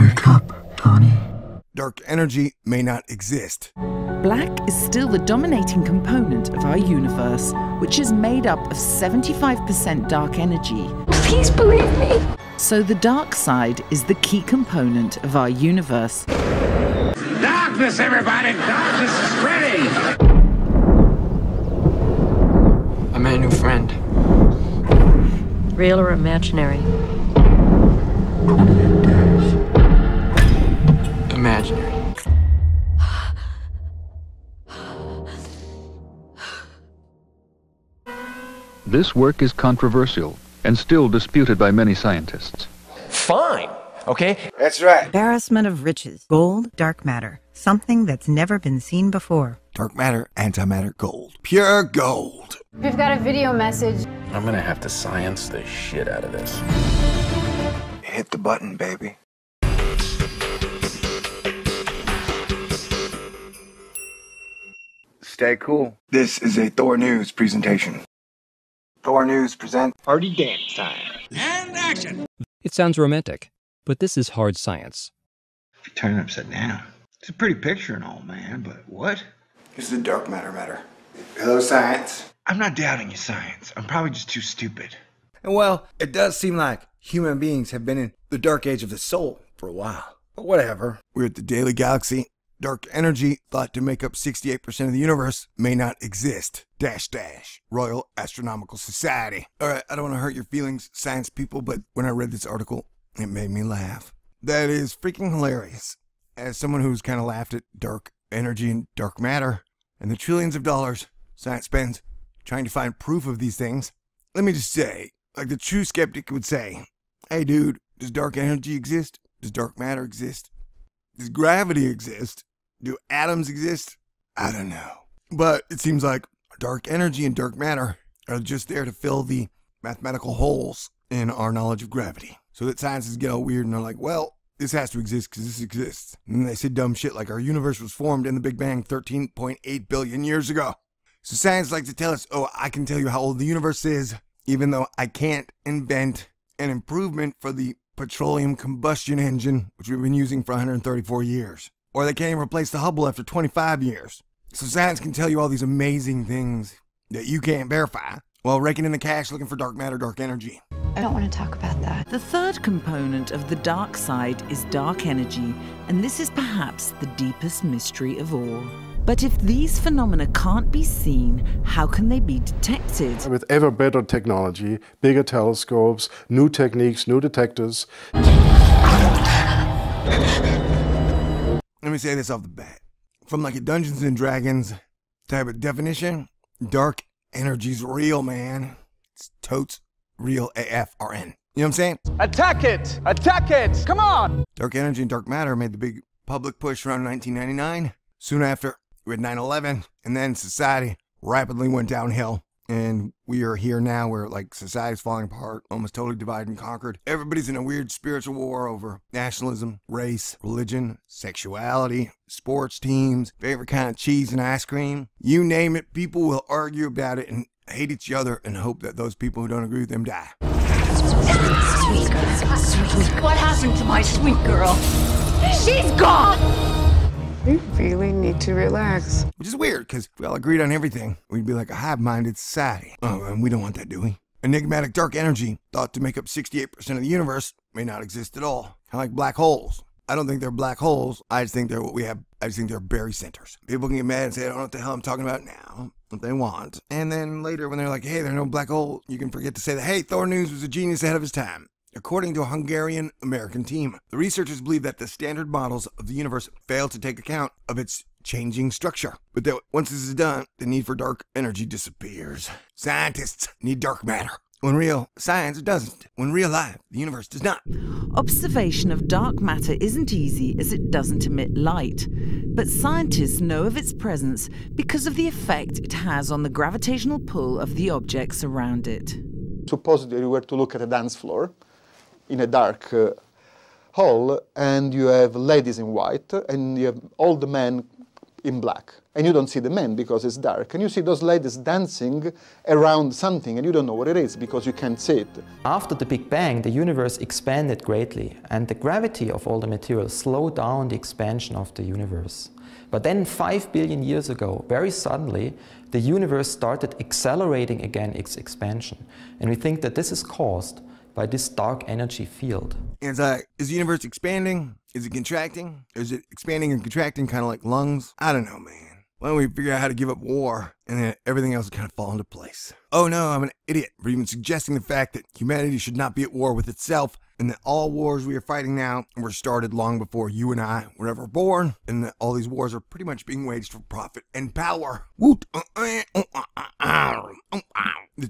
Wake up, Donnie. Dark energy may not exist. Black is still the dominating component of our universe, which is made up of 75% dark energy. Please believe me. So the dark side is the key component of our universe. Darkness, everybody! Darkness is spreading! I met a new friend. Real or imaginary? Imaginary. This work is controversial and still disputed by many scientists. Fine, okay? That's right. Embarrassment of riches. Gold, dark matter. Something that's never been seen before. Dark matter, antimatter, gold. Pure gold. We've got a video message. I'm gonna have to science the shit out of this. Hit the button, baby. Stay cool. This is a Thor News presentation. Thor News presents Party Dance Time. And action! It sounds romantic, but this is hard science. Turn it upside down. It's a pretty picture and all, man, but what? It's the dark matter. Hello, science. I'm not doubting you, science. I'm probably just too stupid. And well, it does seem like human beings have been in the dark age of the soul for a while. But whatever. We're at the Daily Galaxy. Dark energy, thought to make up 68% of the universe, may not exist. .. Royal Astronomical Society. Alright, I don't want to hurt your feelings, science people, but when I read this article, it made me laugh. That is freaking hilarious. As someone who's kind of laughed at dark energy and dark matter, and the trillions of dollars science spends trying to find proof of these things, let me just say, like the true skeptic would say, hey dude, does dark energy exist? Does dark matter exist? Does gravity exist? Do atoms exist? I don't know. But it seems like dark energy and dark matter are just there to fill the mathematical holes in our knowledge of gravity. So that scientists get all weird and they're like, well, this has to exist because this exists. And they say dumb shit like our universe was formed in the Big Bang 13.8 billion years ago. So science likes to tell us, oh, I can tell you how old the universe is, even though I can't invent an improvement for the petroleum combustion engine, which we've been using for 134 years. Or they can't even replace the Hubble after 25 years. So science can tell you all these amazing things that you can't verify while raking in the cash looking for dark matter, dark energy. I don't want to talk about that. The third component of the dark side is dark energy, and this is perhaps the deepest mystery of all. But if these phenomena can't be seen, how can they be detected? With ever better technology, bigger telescopes, new techniques, new detectors. Let me say this off the bat. From like a Dungeons and Dragons type of definition, dark energy's real, man. It's totes real AFRN. You know what I'm saying? Attack it! Attack it! Come on! Dark energy and dark matter made the big public push around 1999. Soon after, we had 9/11, and then society rapidly went downhill, and we are here now where, like, society's falling apart, almost totally divided and conquered. Everybody's in a weird spiritual war over nationalism, race, religion, sexuality, sports teams, favorite kind of cheese and ice cream. You name it, people will argue about it and hate each other and hope that those people who don't agree with them die. Sweet girl, sweet girl. What happened to my sweet girl? She's gone! We really need to relax. Which is weird, because if we all agreed on everything, we'd be like a hive-minded society. Oh, and we don't want that, do we? Enigmatic dark energy, thought to make up 68% of the universe, may not exist at all. Kind of like black holes. I don't think they're black holes. I just think they're what we have. I just think they're berry centers. People can get mad and say, I don't know what the hell I'm talking about now, if they want. And then later, when they're like, hey, there are no black holes, you can forget to say that, hey, Thor News was a genius ahead of his time. According to a Hungarian-American team, the researchers believe that the standard models of the universe fail to take account of its changing structure, but that once this is done, the need for dark energy disappears. Scientists need dark matter. When real science doesn't. When real life, the universe does not. Observation of dark matter isn't easy as it doesn't emit light. But scientists know of its presence because of the effect it has on the gravitational pull of the objects around it. Supposedly, you were to look at a dance floor in a dark hall, and you have ladies in white, and you have all the men in black. And you don't see the men because it's dark. And you see those ladies dancing around something and you don't know what it is because you can't see it. After the Big Bang, the universe expanded greatly and the gravity of all the material slowed down the expansion of the universe. But then 5 billion years ago, very suddenly, the universe started accelerating again its expansion. And we think that this is caused by this dark energy field. And it's like, is the universe expanding? Is it contracting? Or is it expanding and contracting kind of like lungs? I don't know, man. Why don't we figure out how to give up war and then everything else will kind of fall into place? Oh no, I'm an idiot for even suggesting the fact that humanity should not be at war with itself, and that all wars we are fighting now were started long before you and I were ever born, and that all these wars are pretty much being waged for profit and power. Woot! The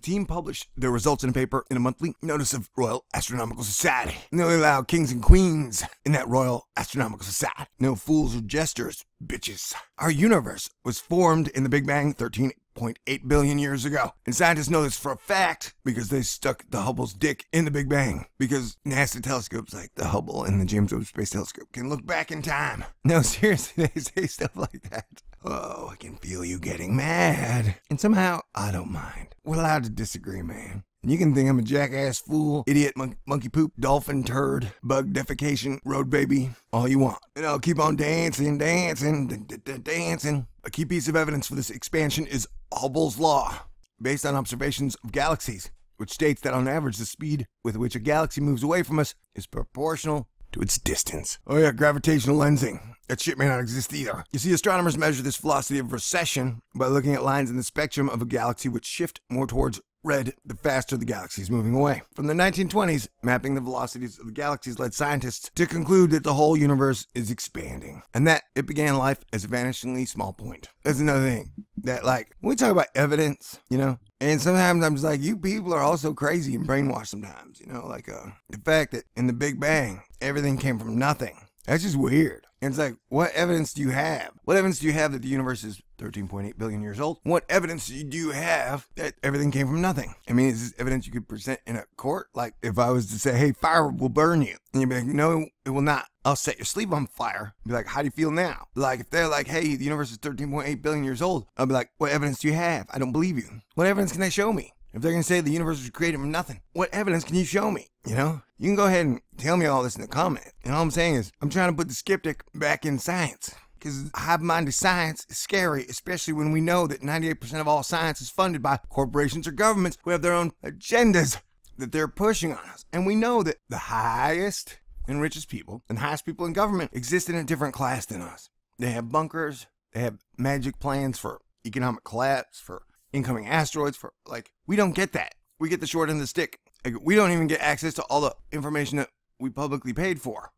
team published their results in a paper in a Monthly Notice of Royal Astronomical Society. And they only allow kings and queens in that Royal Astronomical Society. No fools or jesters, bitches. Our universe was formed in the Big Bang 13.8 billion years ago. And scientists know this for a fact because they stuck the Hubble's dick in the Big Bang. Because NASA telescopes like the Hubble and the James Webb Space Telescope can look back in time. No, seriously, they say stuff like that. Oh, I can feel you getting mad. And somehow, I don't mind. We're allowed to disagree, man. You can think I'm a jackass, fool, idiot, monkey poop, dolphin turd, bug defecation, road baby, all you want. And I'll keep on dancing, dancing, dancing. A key piece of evidence for this expansion is Hubble's law, based on observations of galaxies, which states that on average the speed with which a galaxy moves away from us is proportional to its distance. Oh yeah, gravitational lensing. That shit may not exist either. You see, astronomers measure this velocity of recession by looking at lines in the spectrum of a galaxy which shift more towards red the faster the galaxy is moving away. From the 1920s, mapping the velocities of the galaxies led scientists to conclude that the whole universe is expanding, and that it began life as a vanishingly small point. That's another thing, that like, when we talk about evidence, you know, and sometimes I'm just like, you people are also crazy and brainwashed sometimes, you know, like the fact that in the Big Bang, everything came from nothing. That's just weird. And it's like, what evidence do you have? What evidence do you have that the universe is 13.8 billion years old? What evidence do you have that everything came from nothing? I mean, is this evidence you could present in a court? Like, if I was to say, hey, fire will burn you. And you'd be like, no, it will not. I'll set your sleeve on fire. I'd be like, how do you feel now? Like, if they're like, hey, the universe is 13.8 billion years old. I'll be like, what evidence do you have? I don't believe you. What evidence can they show me? If they're going to say the universe was created from nothing, what evidence can you show me? You know? You can go ahead and tell me all this in the comment. And all I'm saying is, I'm trying to put the skeptic back in science. Because hive-minded science is scary, especially when we know that 98% of all science is funded by corporations or governments who have their own agendas that they're pushing on us. And we know that the highest and richest people, and the highest people in government, exist in a different class than us. They have bunkers, they have magic plans for economic collapse, for incoming asteroids, for like, we don't get that. We get the short end of the stick. Like, we don't even get access to all the information that we publicly paid for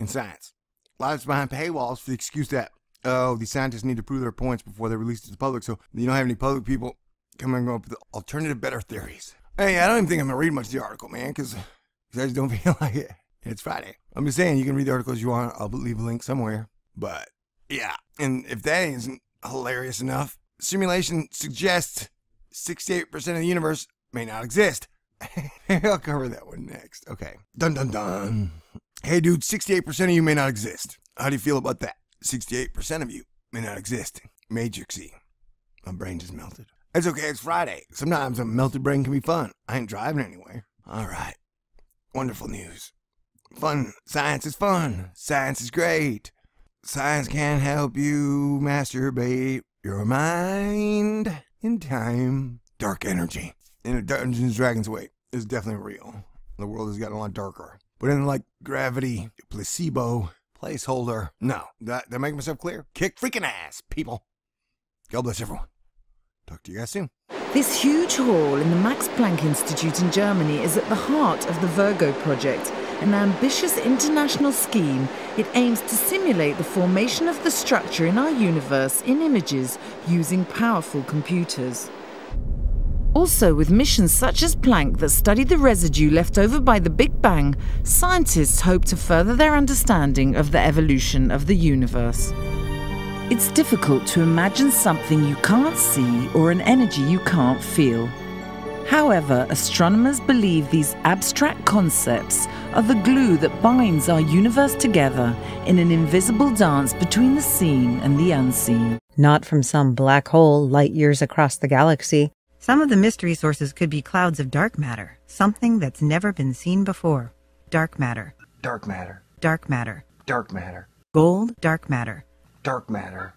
in science. Lives behind paywalls for the excuse that, oh, the scientists need to prove their points before they release it to the public, so you don't have any public people coming up with alternative, better theories. Hey, I don't even think I'm gonna read much of the article, man, because I just don't feel like it. It's Friday. I'm just saying, you can read the articles you want. I'll leave a link somewhere. But, yeah. And if that isn't hilarious enough, simulation suggests 68% of the universe may not exist. Maybe I'll cover that one next. Okay. Dun dun dun. Hey dude, 68% of you may not exist. How do you feel about that? 68% of you may not exist. Matrixy. My brain just melted. It's okay, it's Friday. Sometimes a melted brain can be fun. I ain't driving anywhere. Alright. Wonderful news. Fun. Science is fun. Science is great. Science can help you masturbate your mind in time. Dark energy. In Dungeons and Dragons way, is definitely real. The world has gotten a lot darker. But in like gravity, placebo, placeholder, no. Did I make myself clear? Kick freaking ass, people. God bless everyone. Talk to you guys soon. This huge hall in the Max Planck Institute in Germany is at the heart of the Virgo project, an ambitious international scheme. It aims to simulate the formation of the structure in our universe in images using powerful computers. Also, with missions such as Planck that studied the residue left over by the Big Bang, scientists hope to further their understanding of the evolution of the universe. It's difficult to imagine something you can't see or an energy you can't feel. However, astronomers believe these abstract concepts are the glue that binds our universe together in an invisible dance between the seen and the unseen. Not from some black hole light years across the galaxy. Some of the mystery sources could be clouds of dark matter, something that's never been seen before. Dark matter. Dark matter. Dark matter. Dark matter. Gold. Dark matter. Dark matter.